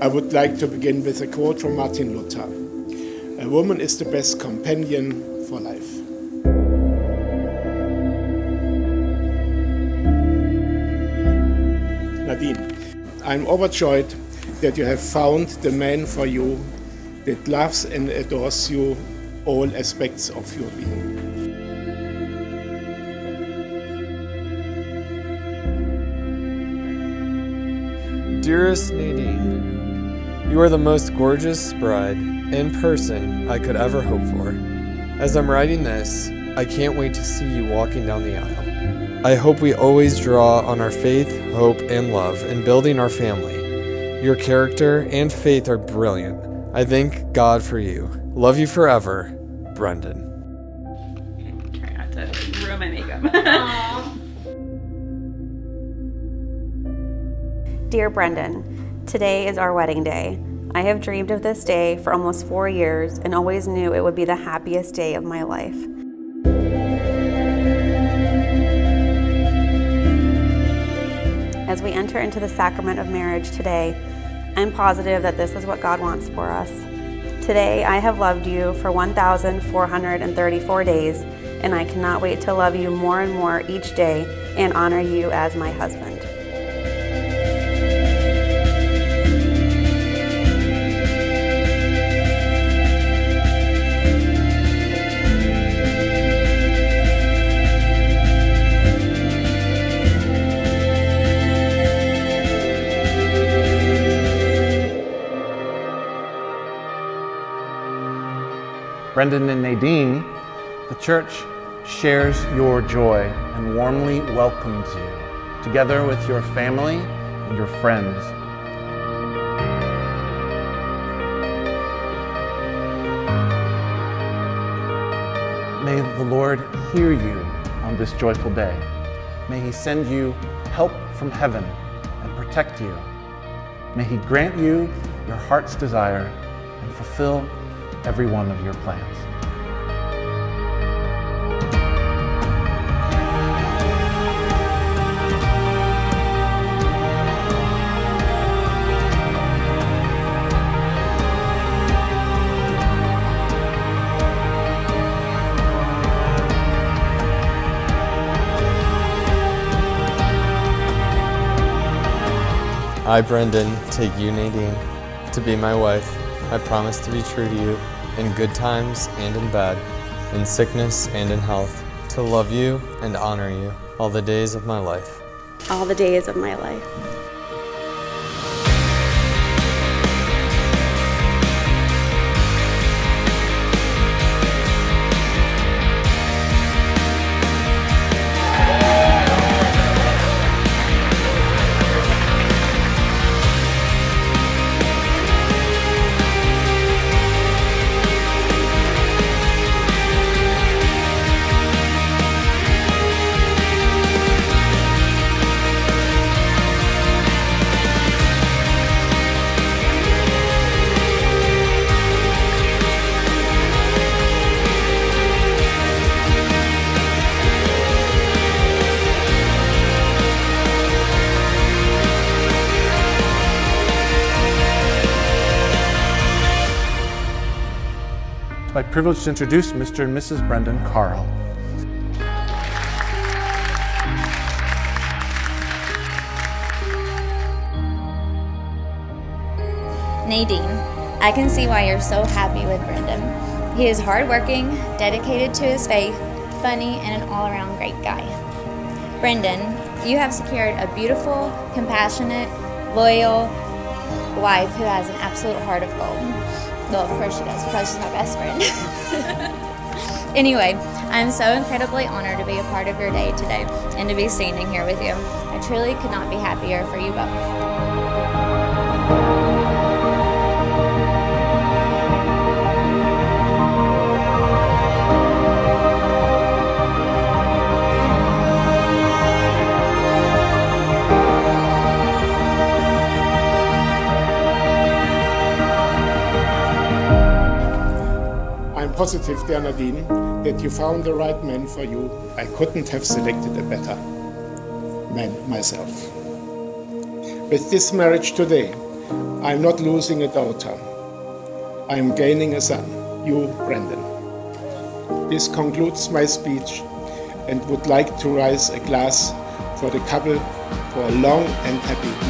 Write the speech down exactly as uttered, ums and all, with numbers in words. I would like to begin with a quote from Martin Luther. "A woman is the best companion for life." Nadine, I'm overjoyed that you have found the man for you that loves and adores you, all aspects of your being. Dearest Nadine, you are the most gorgeous bride in person I could ever hope for. As I'm writing this, I can't wait to see you walking down the aisle. I hope we always draw on our faith, hope, and love in building our family. Your character and faith are brilliant. I thank God for you. Love you forever, Brendan. I'm trying not to ruin my makeup. Aww. Dear Brendan, today is our wedding day. I have dreamed of this day for almost four years and always knew it would be the happiest day of my life. As we enter into the sacrament of marriage today, I'm positive that this is what God wants for us. Today, I have loved you for one thousand four hundred thirty-four days, and I cannot wait to love you more and more each day and honor you as my husband. Brendan and Nadine, the church shares your joy and warmly welcomes you, together with your family and your friends. May the Lord hear you on this joyful day. May He send you help from heaven and protect you. May He grant you your heart's desire and fulfill every one of your plans. I, Brendan, take you, Nadine, to be my wife. I promise to be true to you in good times and in bad, in sickness and in health, to love you and honor you all the days of my life. All the days of my life. It's my privilege to introduce Mister and Missus Brendan Carl. Nadine, I can see why you're so happy with Brendan. He is hardworking, dedicated to his faith, funny, and an all-around great guy. Brendan, you have secured a beautiful, compassionate, loyal wife who has an absolute heart of gold. Well, of course she does, because she's my best friend. Anyway, I'm so incredibly honored to be a part of your day today and to be standing here with you. I truly could not be happier for you both. Positive, dear Nadine, that you found the right man for you. I couldn't have selected a better man myself. With this marriage today, I'm not losing a daughter. I'm gaining a son, you, Brendan. This concludes my speech and would like to raise a glass for the couple for a long and happy